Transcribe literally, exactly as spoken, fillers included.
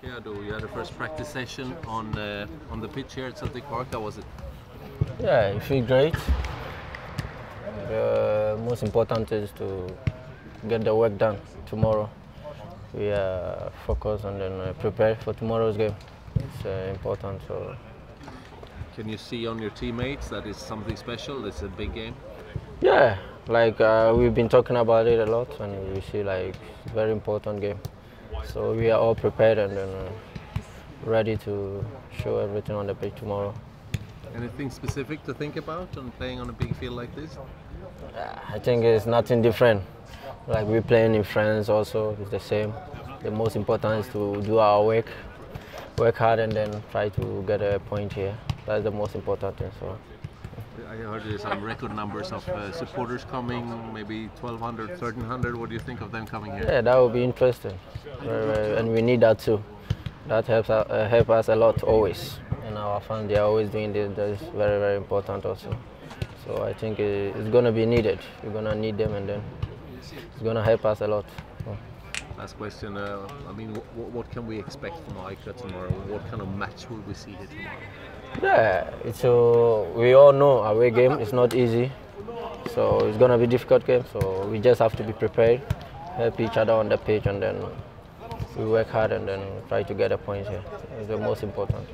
Keado, you had a first practice session on uh, on the pitch here at Celtic Park. How was it? Yeah, it felt great. The most important is to get the work done tomorrow. We are focused and then uh, prepare for tomorrow's game. It's uh, important. So, can you see on your teammates that it's something special? It's a big game. Yeah, like uh, we've been talking about it a lot, and we see like it's a very important game. So we are all prepared and then uh, ready to show everything on the pitch tomorrow. Anything specific to think about on playing on a big field like this? I think it's nothing different. Like we're playing in France also, it's the same. The most important is to do our work, work hard and then try to get a point here. That's the most important thing. So. I heard there's some record numbers of uh, supporters coming, maybe twelve hundred, thirteen hundred. What do you think of them coming here? Yeah, that would be interesting. Uh, and we need that too. That helps uh, help us a lot always. And our fans, they're always doing this. That's very, very important also. So I think it's going to be needed. We're going to need them and then it's going to help us a lot. So. Last question, uh, I mean, what, what can we expect from A I K tomorrow? What kind of match will we see here tomorrow? Yeah, it's a, we all know away game is not easy, so it's going to be a difficult game, so we just have to be prepared, help each other on the pitch and then we work hard and then try to get a point here. It's the most important.